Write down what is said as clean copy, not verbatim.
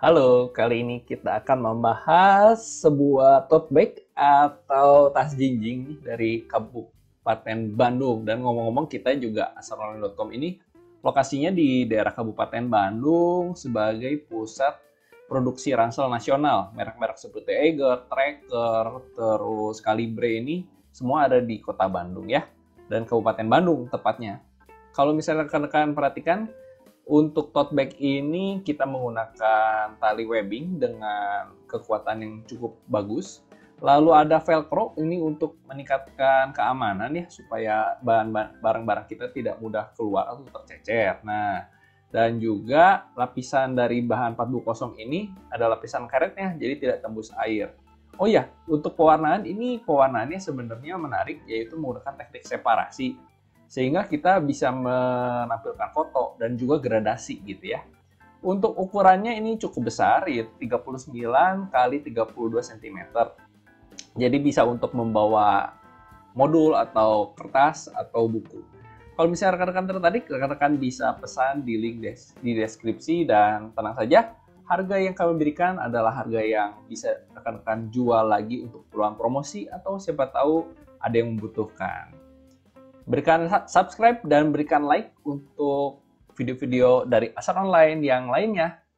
Halo, kali ini kita akan membahas sebuah tote bag atau tas jinjing dari Kabupaten Bandung. Dan ngomong-ngomong, kita juga asher-online.com ini lokasinya di daerah Kabupaten Bandung sebagai pusat produksi ransel nasional. Merek-merek seperti Eiger, Tracker, terus Kalibre ini semua ada di kota Bandung ya, dan Kabupaten Bandung tepatnya. Kalau misalnya rekan-rekan perhatikan, untuk tote bag ini kita menggunakan tali webbing dengan kekuatan yang cukup bagus. Lalu ada velcro ini untuk meningkatkan keamanan ya, supaya barang-barang kita tidak mudah keluar atau tercecer. Nah, dan juga lapisan dari bahan 420 ini ada lapisan karetnya, jadi tidak tembus air. Oh ya, untuk pewarnaan ini pewarnaannya sebenarnya menarik, yaitu menggunakan teknik separasi, sehingga kita bisa menampilkan foto dan juga gradasi gitu ya. Untuk ukurannya ini cukup besar, yaitu 39 x 32 cm. Jadi bisa untuk membawa modul atau kertas atau buku. Kalau misalnya rekan-rekan tertarik, rekan-rekan bisa pesan di link di deskripsi, dan tenang saja, harga yang kami berikan adalah harga yang bisa rekan-rekan jual lagi untuk peluang promosi atau siapa tahu ada yang membutuhkan. Berikan subscribe dan berikan like untuk video-video dari Asher Online yang lainnya.